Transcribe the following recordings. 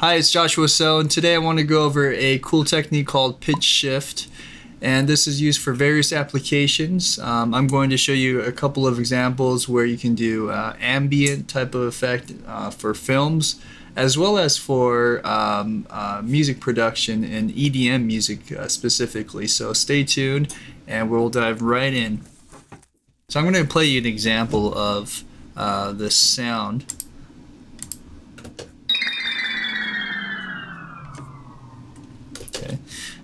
Hi, it's Joshua Sohn. Today I want to go over a cool technique called pitch shift, and this is used for various applications. I'm going to show you a couple of examples where you can do ambient type of effect for films, as well as for music production and EDM music specifically. So stay tuned and we'll dive right in. So I'm going to play you an example of this sound.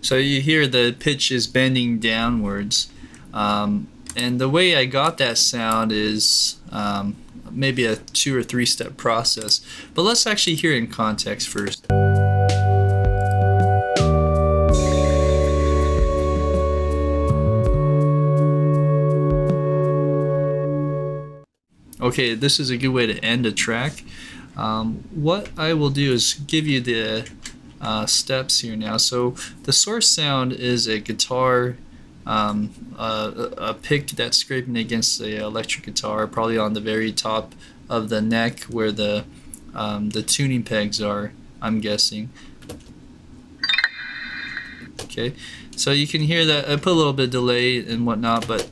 So you hear the pitch is bending downwards, and the way I got that sound is maybe a 2 or 3 step process, but let's actually hear it in context first. Okay, this is a good way to end a track. What I will do is give you the steps here now. So the source sound is a guitar, a pick that's scraping against the electric guitar, probably on the very top of the neck where the tuning pegs are, I'm guessing. Okay, so you can hear that. I put a little bit of delay and whatnot, but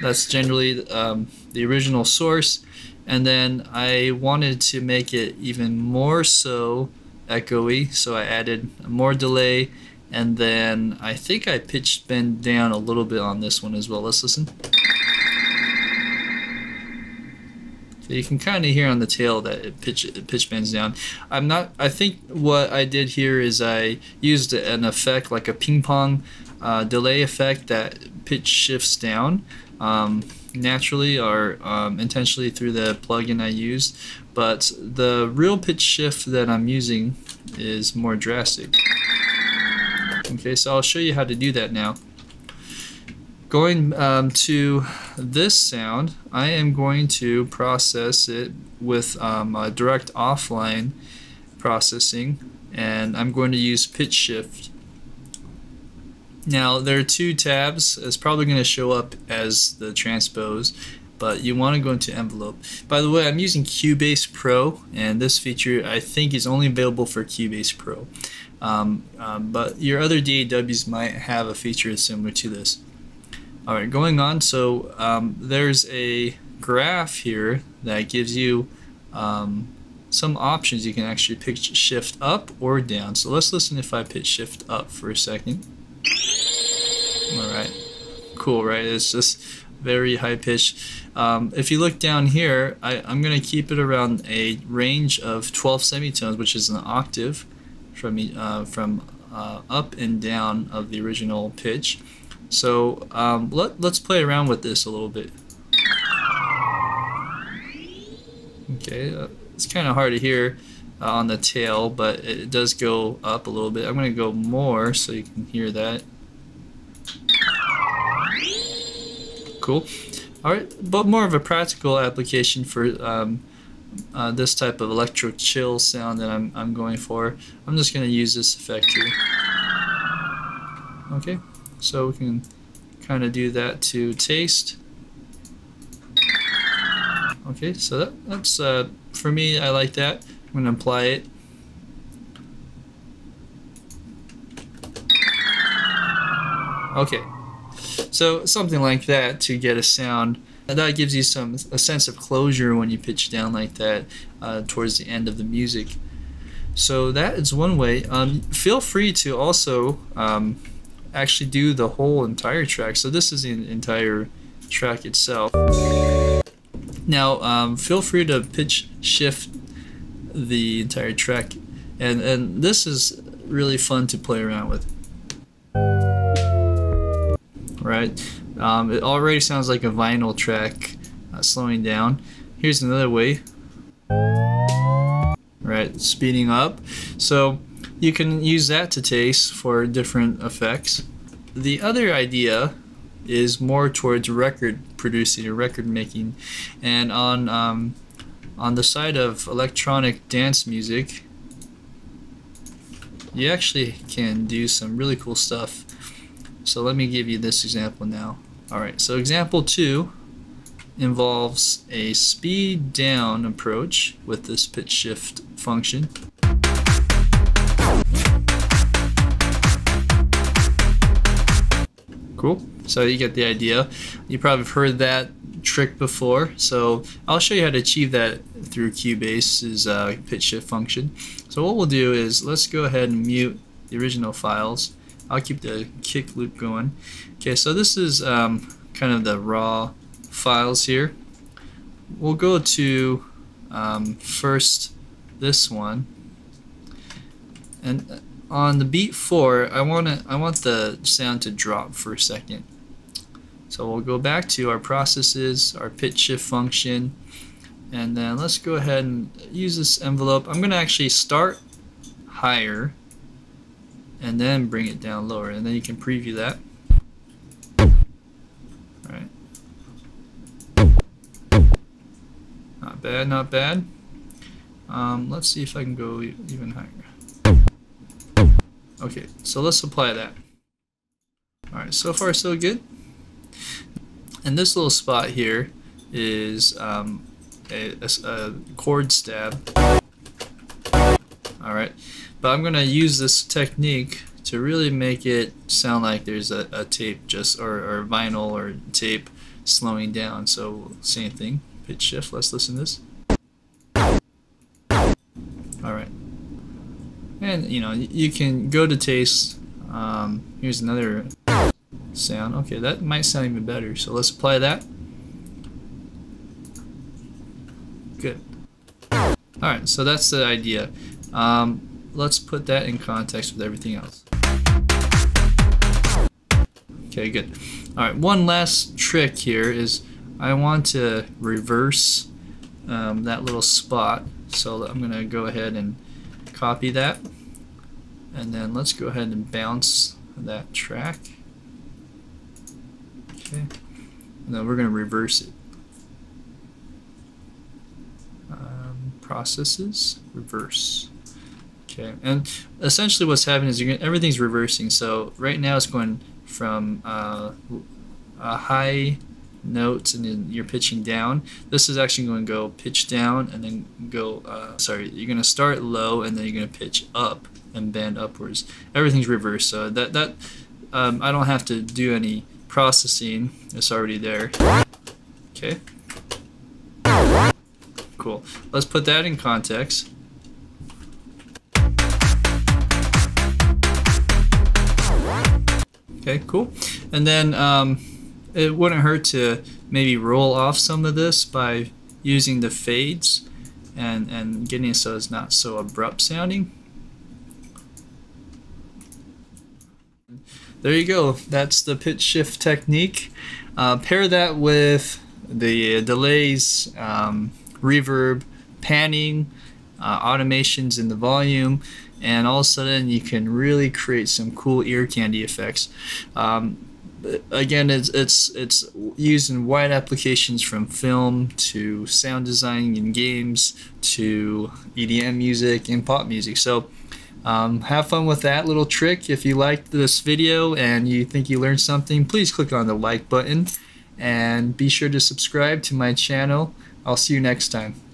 that's generally the original source. And then I wanted to make it even more so echoey, so I added more delay, and then I think I pitch bend down a little bit on this one as well. Let's listen. So you can kind of hear on the tail that it pitch bends down. I think what I did here is I used an effect like a ping pong delay effect that pitch shifts down naturally or intentionally through the plugin I used, but the real pitch shift that I'm using is more drastic. Okay, so I'll show you how to do that now. Going to this sound, I am going to process it with a direct offline processing, and I'm going to use pitch shift. Now there are 2 tabs. It's probably going to show up as the transpose, but you want to go into envelope. By the way, I'm using Cubase Pro, and this feature I think is only available for Cubase Pro. But your other DAWs might have a feature similar to this. All right, going on. So there's a graph here that gives you some options. You can actually pitch shift up or down. So let's listen if I pitch shift up for a second. Alright, cool, right? It's just very high pitch. If you look down here, I'm going to keep it around a range of 12 semitones, which is an octave from up and down of the original pitch. So let's play around with this a little bit. Okay, it's kind of hard to hear on the tail, but it does go up a little bit. I'm going to go more so you can hear that. Cool. All right, but more of a practical application for this type of electro chill sound that I'm going for. I'm just going to use this effect here. Okay, so we can kind of do that to taste. Okay, so that's for me, I like that. I'm going to apply it. Okay. So something like that to get a sound. And that gives you a sense of closure when you pitch down like that towards the end of the music. So that is one way. Feel free to also actually do the whole entire track. So this is the entire track itself. Now feel free to pitch shift the entire track. And this is really fun to play around with. Right, it already sounds like a vinyl track slowing down. Here's another way, right, speeding up. So you can use that to taste for different effects. The other idea is more towards record producing or record making, and on the side of electronic dance music, you actually can do some really cool stuff. So let me give you this example now. Alright, so example 2 involves a speed down approach with this pitch shift function. Cool. So you get the idea. You probably have heard that trick before, so I'll show you how to achieve that through Cubase's pitch shift function. So what we'll do is let's go ahead and mute the original files. I'll keep the kick loop going. Okay, so this is kind of the raw files here. We'll go to first this one, and on the beat 4, I want the sound to drop for a second. So we'll go back to our processes, our pitch shift function, and then let's go ahead and use this envelope. I'm going to actually start higher and then bring it down lower, and then you can preview that. Alright. Not bad, not bad. Let's see if I can go even higher. Okay, so let's apply that. Alright, so far so good. And this little spot here is a chord stab. Alright, but I'm going to use this technique to really make it sound like there's a tape just or vinyl or tape slowing down. So same thing, pitch shift, let's listen to this. Alright, and you know, you can go to taste. Here's another sound. Okay, that might sound even better, so let's apply that. Good. Alright, so that's the idea. Let's put that in context with everything else. Okay, good. Alright, one last trick here is I want to reverse that little spot, so I'm gonna go ahead and copy that, and then let's go ahead and bounce that track. Okay, and then we're going to reverse it. Processes, reverse. Okay, and essentially what's happening is everything's reversing. So right now it's going from high notes, and then you're pitching down. This is actually going to go pitch down and then go, sorry, you're going to start low and then you're going to pitch up and bend upwards. Everything's reversed, so that I don't have to do any processing, it's already there. Okay. Cool. Let's put that in context. Okay, cool. And then it wouldn't hurt to maybe roll off some of this by using the fades and getting it so it's not so abrupt sounding. There you go. That's the pitch shift technique. Pair that with the delays, reverb, panning, automations in the volume, and all of a sudden you can really create some cool ear candy effects. Again, it's used in wide applications from film to sound design in games to EDM music and pop music. So. Have fun with that little trick. If you liked this video and you think you learned something, please click on the like button and be sure to subscribe to my channel. I'll see you next time.